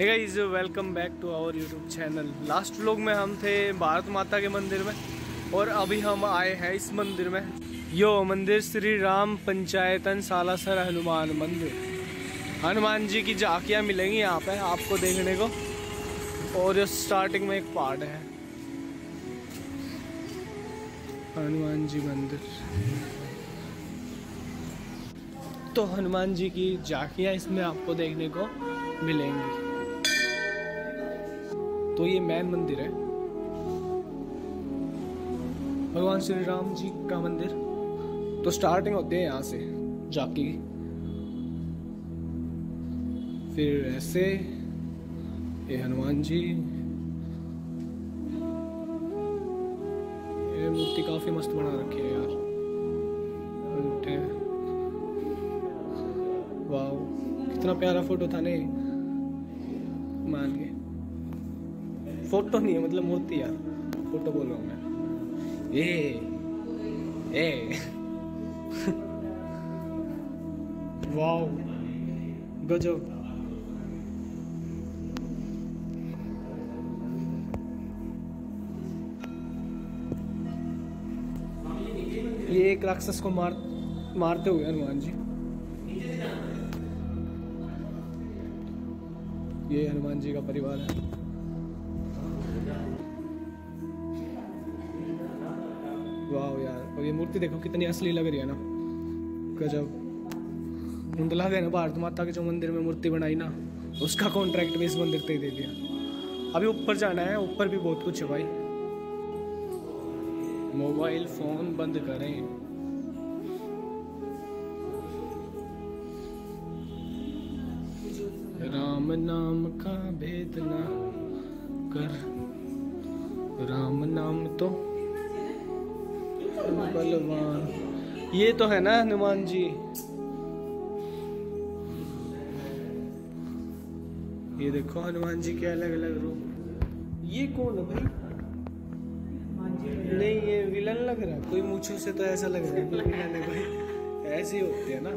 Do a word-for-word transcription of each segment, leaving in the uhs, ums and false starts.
Hey guys, welcome back to our YouTube channel. Last vlog में हम थे भारत माता के मंदिर में और अभी हम आए हैं इस मंदिर में। यो मंदिर श्री राम पंचायतन सालासर हनुमान मंदिर। हनुमान जी की झांकियाँ मिलेंगी यहाँ पे आपको देखने को। और स्टार्टिंग में एक पार्ट है हनुमान जी मंदिर। तो हनुमान जी की झांकियाँ इसमें आपको देखने को मिलेंगी। तो ये मैन मंदिर है, भगवान श्री राम जी का मंदिर। तो स्टार्टिंग होती है यहाँ से झांकी, फिर ऐसे ये हनुमान जी। ये मूर्ति काफी मस्त बना रखी है यार, वाह कितना प्यारा फोटो था। नहीं मान गए, फोटो नहीं है मतलब मूर्ति यार, फोटो बोल रहा हूँ मैं। ए, ए, वाओ गजब। ये एक राक्षस को मार मारते हुए हनुमान जी, ये हनुमान जी का परिवार है। वाह यार, और ये मूर्ति देखो कितनी असली लग रही है ना, गजब। मुंडला गया ना भारत माता के जो मंदिर में मूर्ति बनाई ना, उसका कॉन्ट्रैक्ट भी इस मंदिर पे दे दिया। अभी ऊपर जाना है, ऊपर भी बहुत कुछ है भाई। मोबाइल फोन बंद करें। राम नाम का भेद ना कर, राम नाम तो बलवान। ये तो है ना हनुमान जी, ये देखो हनुमान जी के अलग अलग रूप। ये कौन है भाई? नहीं ये विलन लग रहा है कोई, मूंछों से तो ऐसा लग रहा है भाई। ऐसे ही होते हैं ना।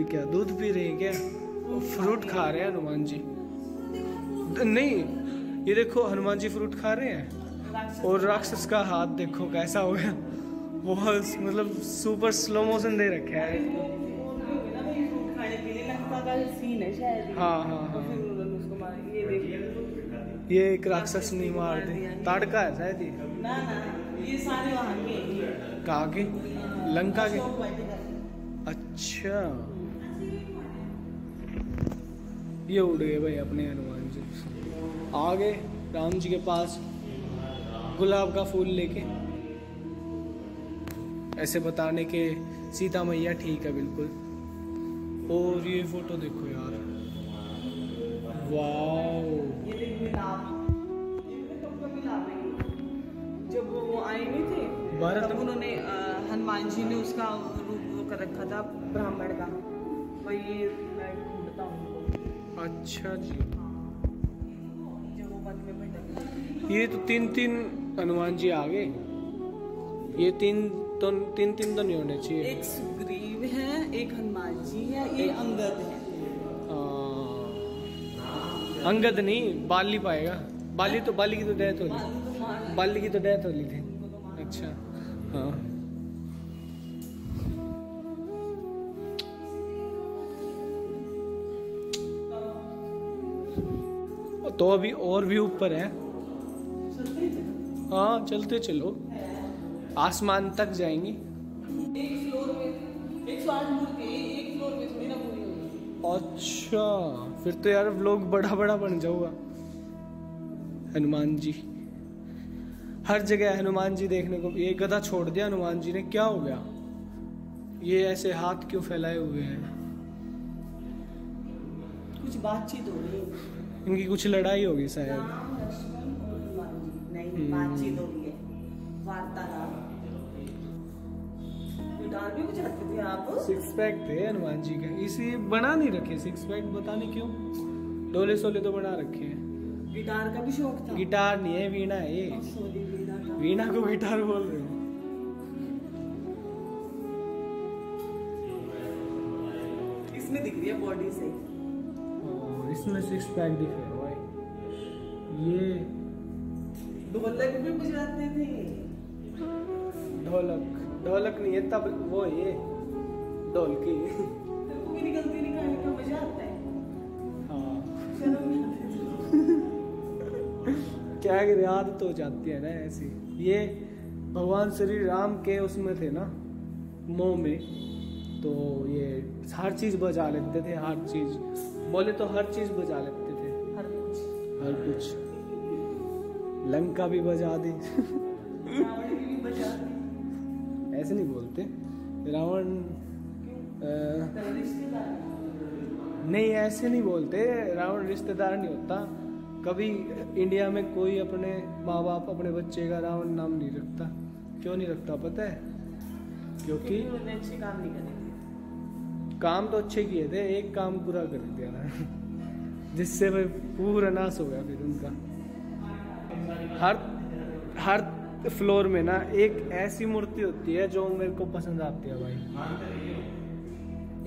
ये क्या दूध पी रहे हैं क्या? फ्रूट खा रहे हैं हनुमान जी। नहीं ये देखो हनुमान जी फ्रूट खा रहे हैं, और राक्षस का हाथ देखो कैसा हो गया, बहुत मतलब सुपर स्लो मोशन दे रखा है। हाँ हाँ हाँ, ये एक राक्षस नहीं मार दे, ताड़का है शायद ये, कहाँ के? लंका के। अच्छा ये उड़ गए भाई अपने हनुमान जी। आगे राम जी के पास गुलाब का फूल लेके ऐसे बताने के सीता मैया ठीक है बिल्कुल। और ये फोटो देखो यार, वाओ। ये देख मिलाप, ये तो मिलाप है जब वो आए हुए थे भारत, तब उन्होंने हनुमान जी ने उसका रूप वो कर रखा था ब्राह्मण का, वही मैं ढूंढता हूँ। अच्छा जी, जब वो बन में भटक, ये तो तीन तीन हनुमान जी आ गए। ये तीन तो तीन तीन तो नहीं होने चाहिए, एक सुग्रीव है, एक हनुमान जी है, ये अंगद है। आ, अंगद नहीं बाली पाएगा, बाली तो बाली की तो डेथ हो गई, बाली की तो डेथ हो गई थी। अच्छा हाँ, तो अभी और भी ऊपर है। हाँ चलते चलो, आसमान तक जाएंगी। एक फ्लोर में एक मूर्ति, एक फ्लोर में मेरा पूरी होगी। अच्छा फिर तो यार व्लॉग बड़ा बड़ा बन जाऊंगा। हनुमान जी हर जगह, हनुमान जी देखने को। ये गधा छोड़ दिया हनुमान जी ने, क्या हो गया? ये ऐसे हाथ क्यों फैलाए हुए हैं? कुछ बातचीत हो रही है इनकी, कुछ लड़ाई होगी शायद। भी थे आप, सिक्स पैक थे हनुमान जी के, इसी बना नहीं रखे सिक्स पैक, बता नहीं क्यों। डोले सोले तो बना रखे हैं। गिटार का भी शौक था। गिटार नहीं है, वीणा है ये। तो वीणा को गिटार बोल रहे हो। इसमें दिख रही है बॉडी से, इसमें सिक्स पैक दिख रहा है भाई। ये ढोलक भी बजाते थे। ढोलक ढोलक नहीं है, तब वो ये ढोलकी निकलती निकालने का मजा आता है। हाँ क्या करें, आदत हो जाती है ना ऐसी। ये भगवान श्री राम के उसमें थे ना, मोह में, तो ये हर चीज बजा लेते थे। हर चीज बोले तो हर चीज बजा लेते थे, हर कुछ हर कुछ लंका भी बजा दी भी बजा दी। ऐसे नहीं बोलते रावण नहीं, ऐसे नहीं बोलते। रावण रिश्तेदार नहीं होता। कभी इंडिया में कोई अपने माँ बाप अपने बच्चे का रावण नाम नहीं रखता। क्यों नहीं रखता पता है? क्योंकि उन्होंने अच्छे काम नहीं करे। काम तो अच्छे किए थे, एक काम पूरा कर दिया ना जिससे भाई पूरा नाश हो गया फिर उनका। हर हर फ्लोर में ना एक ऐसी मूर्ति होती है जो मेरे को पसंद आती है भाई।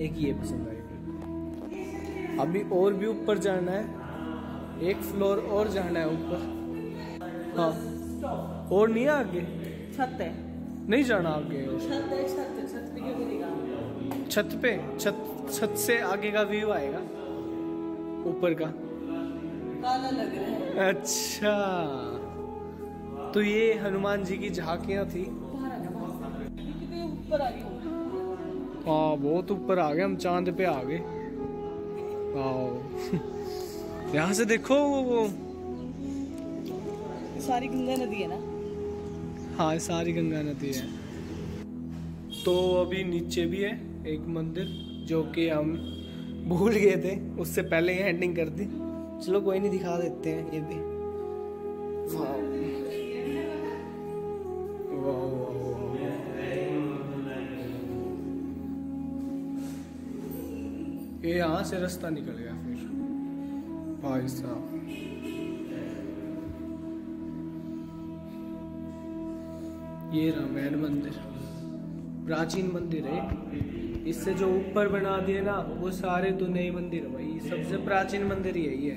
एक ये पसंद आई। अभी और भी ऊपर जाना है, एक फ्लोर और जाना है ऊपर। हाँ और नहीं आगे छत है, नहीं जाना आगे। छत है, छत है, छत पे क्यों? छत पे छत छत से आगे का व्यू आएगा ऊपर का। काला लग रहा है। अच्छा तो ये हनुमान जी की झांकियाँ थी। हाँ बहुत ऊपर आ गए हम, चांद पे आ गए। हाँ यहाँ से देखो वो, वो सारी गंगा नदी है ना। हाँ सारी गंगा नदी है। तो अभी नीचे भी है एक मंदिर जो कि हम भूल गए थे, उससे पहले ही एंडिंग कर दी। चलो कोई नहीं, दिखा देते हैं ये भी। ये यहाँ से रास्ता निकल गया फिर भाई साहब। ये रामायण मंदिर प्राचीन मंदिर है। इससे जो ऊपर बना दिए ना वो सारे तो नए मंदिर है भाई। सबसे प्राचीन मंदिर ही है ये।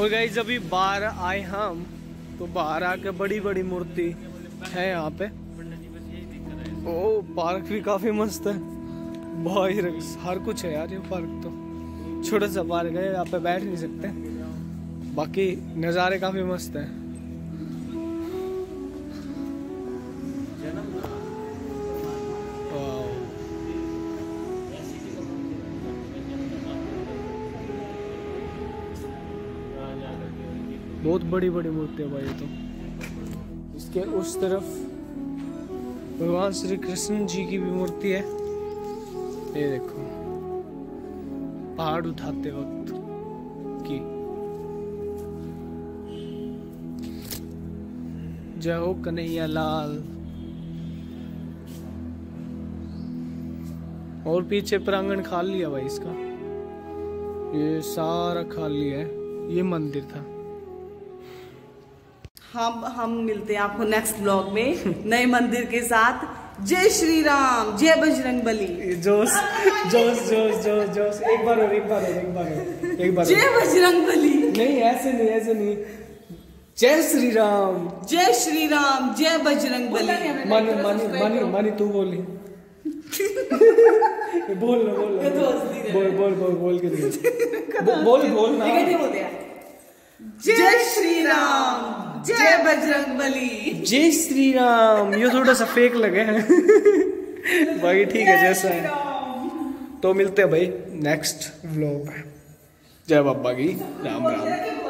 और गाइस अभी बाहर आए हम, तो बाहर आके बड़ी बड़ी मूर्ति है यहाँ पे। ओ पार्क भी काफी मस्त है भाई, हर कुछ है यार ये पार्क। तो छोटा सा पार्क है, यहाँ पे बैठ नहीं सकते, बाकी नज़ारे काफी मस्त है। बहुत बड़ी बड़ी मूर्ति है भाई। तो इसके उस तरफ भगवान श्री कृष्ण जी की भी मूर्ति है। ये देखो पहाड़ उठाते वक्त की। जय हो कन्हैया लाल। और पीछे प्रांगण खाली है भाई इसका, ये सारा खाली है। ये मंदिर था। हम हम मिलते हैं आपको नेक्स्ट ब्लॉग में नए मंदिर के साथ। जय श्री राम, जय बजरंग बली। जोश जोश जोश जोश जोश। एक बार और, एक बार और, एक बार और, एक बार। जय बजरंग बली। नहीं ऐसे नहीं, ऐसे नहीं। जय श्री राम, जय श्री राम, जय बजरंग बली। मानी मानी मानी मानी तू बोली बोल ना, बोल बोल बोल बोल बोल के बोल बोल ना। जय श्री राम, जय बजरंग बली। जय श्री राम। ये थोड़ा सा फेक लगे हैं भाई। ठीक है जैसा है। तो मिलते हैं भाई नेक्स्ट व्लॉग। जय बाबा की। राम राम।